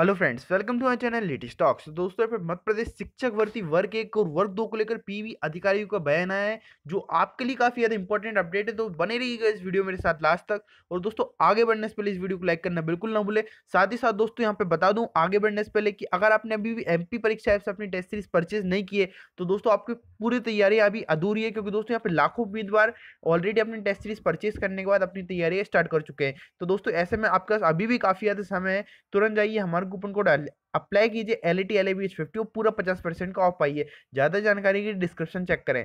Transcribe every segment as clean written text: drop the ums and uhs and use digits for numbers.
Hello friends, welcome to my channel latest talks. तो दोस्तों, यहाँ पर मध्य प्रदेश शिक्षक भर्ती वर्ग 1 और वर्ग 2 को लेकर पीवी अधिकारियों का बयान आया है, जो आपके लिए काफ़ी ज़्यादा इंपॉर्टेंट अपडेट है। तो बने रहिएगा इस वीडियो मेरे साथ लास्ट तक। और दोस्तों, आगे बढ़ने से पहले इस वीडियो को लाइक करना बिल्कुल ना भूले। साथ ही साथ दोस्तों, यहाँ पर बता दूँ आगे बढ़ने से पहले कि अगर आपने अभी भी MP परीक्षा ऐप से अपनी टेस्ट सीरीज परचेज नहीं किए तो दोस्तों आपकी पूरी तैयारी अभी अधूरी है, क्योंकि दोस्तों यहाँ पर लाखों उम्मीदवार ऑलरेडी अपनी टेस्ट सीरीज परचेज करने के बाद अपनी तैयारी स्टार्ट कर चुके हैं। तो दोस्तों, ऐसे में आपके पास अभी भी काफ़ी ज़्यादा समय है। तुरंत जाइए, हमारे कूपन कोड अप्लाई कीजिए LTLABIS50 और पूरा 50% का ऑफ पाइए। ज़्यादा जानकारी के लिए डिस्क्रिप्शन चेक करें।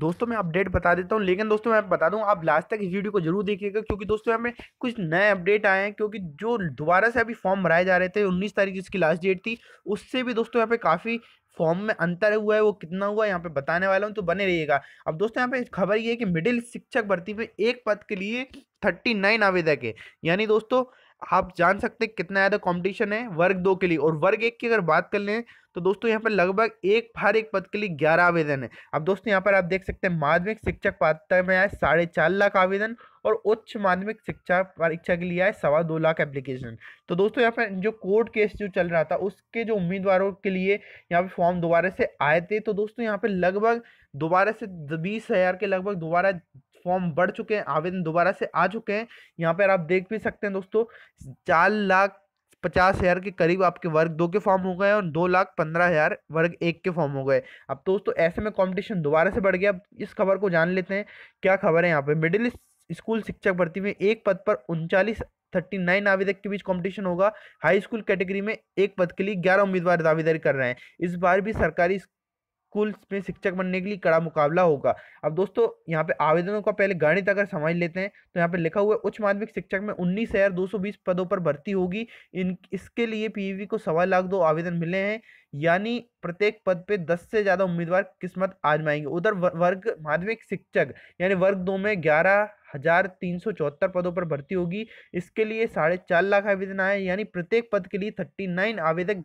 दोस्तों, मैं अपडेट बता देता हूं, लेकिन दोस्तों मैं बता दूं आप लास्ट तक इस वीडियो को जरूर देखिएगा, क्योंकि दोस्तों हमें कुछ नए अपडेट आए हैं। क्योंकि जो दोबारा से अभी फॉर्म भराए जा रहे थे, 19 तारीख जिसकी लास्ट डेट थी, उससे भी दोस्तों यहाँ पे काफ़ी फॉर्म में अंतर हुआ है। वो कितना हुआ है यहाँ पे बताने वाला हूँ, तो बने रहिएगा। अब दोस्तों, यहाँ पे खबर ये है कि मिडिल शिक्षक भर्ती में एक पद के लिए 39 आवेदक है। यानी दोस्तों आप जान सकते हैं कितना ज़्यादा कंपटीशन है वर्ग 2 के लिए। और वर्ग 1 की अगर बात कर लें तो दोस्तों यहाँ पर लगभग एक हर एक पद के लिए 11 आवेदन है। अब दोस्तों यहाँ पर आप देख सकते हैं, माध्यमिक शिक्षक पात्रता में आए 4.5 लाख आवेदन और उच्च माध्यमिक शिक्षा परीक्षा के लिए आए 2.25 लाख एप्लीकेशन। तो दोस्तों यहाँ पर जो कोर्ट केस जो चल रहा था उसके जो उम्मीदवारों के लिए यहाँ पर फॉर्म दोबारा से आए थे, तो दोस्तों यहाँ पर लगभग दोबारा से 20,000 के लगभग दोबारा फॉर्म बढ़ चुके हैं, आवेदन दोबारा से आ चुके हैं। यहाँ पर आप देख भी सकते हैं दोस्तों, 4,50,000 के करीब आपके वर्ग 2 के फॉर्म हो गए और 2,15,000 वर्ग 1 के फॉर्म हो गए। अब दोस्तों ऐसे में कंपटीशन दोबारा से बढ़ गया। अब इस खबर को जान लेते हैं, क्या खबर है यहाँ पे। मिडिल स्कूल शिक्षक भर्ती में एक पद पर 39 आवेदक के बीच कंपटीशन होगा। हाई स्कूल कैटेगरी में एक पद के लिए 11 उम्मीदवार दावेदारी कर रहे हैं। इस बार भी सरकारी स्कूल में शिक्षक बनने के लिए कड़ा मुकाबला होगा। अब दोस्तों यहाँ पे आवेदनों का पहले गणित अगर समझ लेते हैं तो यहाँ पे लिखा हुआ है, उच्च माध्यमिक शिक्षक में 19,220 पदों पर भर्ती होगी। इसके लिए PVV को 2.25 लाख आवेदन मिले हैं। यानी प्रत्येक पद पे 10 से ज़्यादा उम्मीदवार किस्मत आजमाएंगे। उधर वर्ग माध्यमिक शिक्षक यानी वर्ग 2 में 11,374 पदों पर भर्ती होगी। इसके लिए 4.5 लाख आवेदन आए, यानी प्रत्येक पद के लिए 39 आवेदक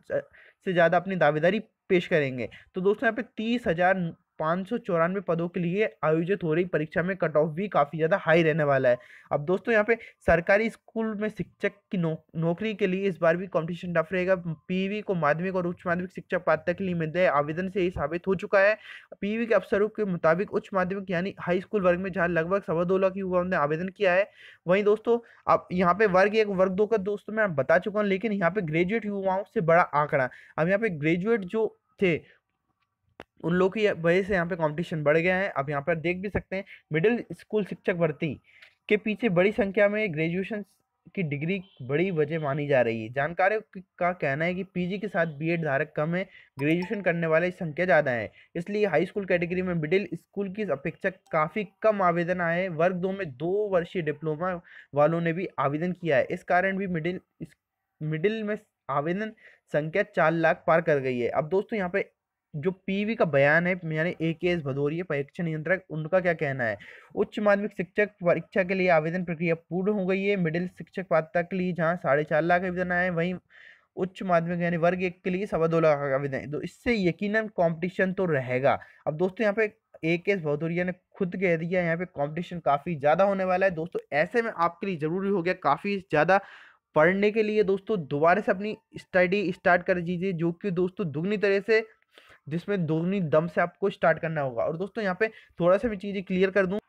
से ज़्यादा अपनी दावेदारी पेश करेंगे। तो दोस्तों यहाँ पे 30,594 पदों के लिए आयोजित हो रही परीक्षा में कट ऑफ भी काफ़ी ज़्यादा हाई रहने वाला है। अब दोस्तों यहाँ पे सरकारी स्कूल में शिक्षक की नौकरी के लिए इस बार भी कंपटीशन टफ रहेगा। PVV को माध्यमिक और उच्च माध्यमिक शिक्षक पात्रता के लिए मिले आवेदन से ही साबित हो चुका है। PVV के अफसरों के मुताबिक उच्च माध्यमिक यानी हाई स्कूल वर्ग में जहाँ लगभग 2.25 लाख युवाओं ने आवेदन किया है, वहीं दोस्तों अब यहाँ पे वर्ग 1 वर्ग 2 का दोस्तों मैं बता चुका हूँ, लेकिन यहाँ पे ग्रेजुएट युवाओं से बड़ा आंकड़ा। अब यहाँ पे ग्रेजुएट जो थे उन लोगों की वजह से यहाँ पे कंपटीशन बढ़ गया है। अब यहाँ पर देख भी सकते हैं, मिडिल स्कूल शिक्षक भर्ती के पीछे बड़ी संख्या में ग्रेजुएशन की डिग्री बड़ी वजह मानी जा रही है। जानकारियों का कहना है कि PG के साथ B.ED धारक कम है, ग्रेजुएशन करने वाले की संख्या ज़्यादा है, इसलिए हाई स्कूल कैटेगरी में मिडिल स्कूल की अपेक्षा काफ़ी कम आवेदन आए हैं। वर्ग 2 में 2 वर्षीय डिप्लोमा वालों ने भी आवेदन किया है। इस कारण भी मिडिल में आवेदन संख्या 4 लाख पार कर गई है। अब दोस्तों यहाँ पे जो PVV का बयान है, यानी AKS भदौरिया परीक्षा नियंत्रक, उनका क्या कहना है। उच्च माध्यमिक शिक्षक परीक्षा के लिए आवेदन प्रक्रिया पूर्ण हो गई है। मिडिल शिक्षक पात्रता के लिए जहाँ 4.5 लाख आवेदन आए, वहीं उच्च माध्यमिक यानी वर्ग 1 के लिए 2.25 लाख आवेदन। तो इससे यकीनन कंपटीशन तो रहेगा। अब दोस्तों यहाँ पे AKS भदौरिया ने खुद कह दिया यहाँ पे कंपटीशन काफ़ी ज़्यादा होने वाला है। दोस्तों ऐसे में आपके लिए ज़रूरी हो गया काफ़ी ज़्यादा पढ़ने के लिए। दोस्तों दोबारा से अपनी स्टडी स्टार्ट कर दीजिए, जो कि दोस्तों दुगनी तरह से, जिसमें दोगुनी दम से आपको स्टार्ट करना होगा। और दोस्तों यहाँ पे थोड़ा सा भी चीज़ें क्लियर कर दूँ,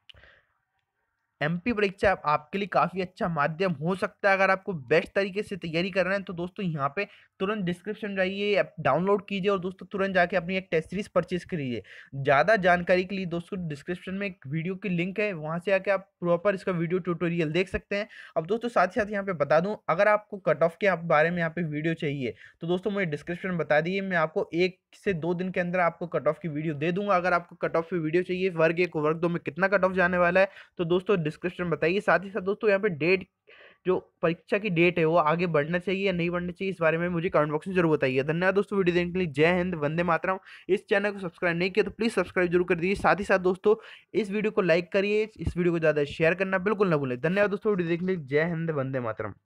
MP परीक्षा आपके लिए काफ़ी अच्छा माध्यम हो सकता है। अगर आपको बेस्ट तरीके से तैयारी कर रहे हैं तो दोस्तों यहाँ पे तुरंत डिस्क्रिप्शन जाइए, ऐप डाउनलोड कीजिए और दोस्तों तुरंत जाके अपनी एक टेस्ट सीरीज परचेज करिए। ज़्यादा जानकारी के लिए दोस्तों डिस्क्रिप्शन में एक वीडियो की लिंक है, वहाँ से आके आप प्रॉपर इसका वीडियो ट्यूटोरियल देख सकते हैं। अब दोस्तों साथ ही साथ यहाँ पर बता दूँ, अगर आपको कट ऑफ के बारे में यहाँ पर वीडियो चाहिए तो दोस्तों मुझे डिस्क्रिप्शन में बता दीजिए, मैं आपको 1 से 2 दिन के अंदर आपको कट ऑफ की वीडियो दे दूँगा। अगर आपको कट ऑफ की वीडियो चाहिए वर्ग 1 वर्ग 2 में कितना कट ऑफ जाने वाला है तो दोस्तों डिस्क्रिप्शन बताइए। साथ ही साथ दोस्तों यहाँ पे डेट, जो परीक्षा की डेट है, वो आगे बढ़ना चाहिए या नहीं बढ़ना चाहिए, इस बारे में मुझे कमेंट बॉक्स में जरूर बताइए। धन्यवाद दोस्तों वीडियो देखने के लिए। जय हिंद, वंदे मातरम। इस चैनल को सब्सक्राइब नहीं किया तो प्लीज़ सब्सक्राइब जरूर कर दीजिए। साथ ही साथ दोस्तों इस वीडियो को लाइक करिए, इस वीडियो को ज़्यादा शेयर करना बिल्कुल ना भूलें। धन्यवाद दोस्तों वीडियो देखने के लिए। जय हिंद, वंदे मातरम।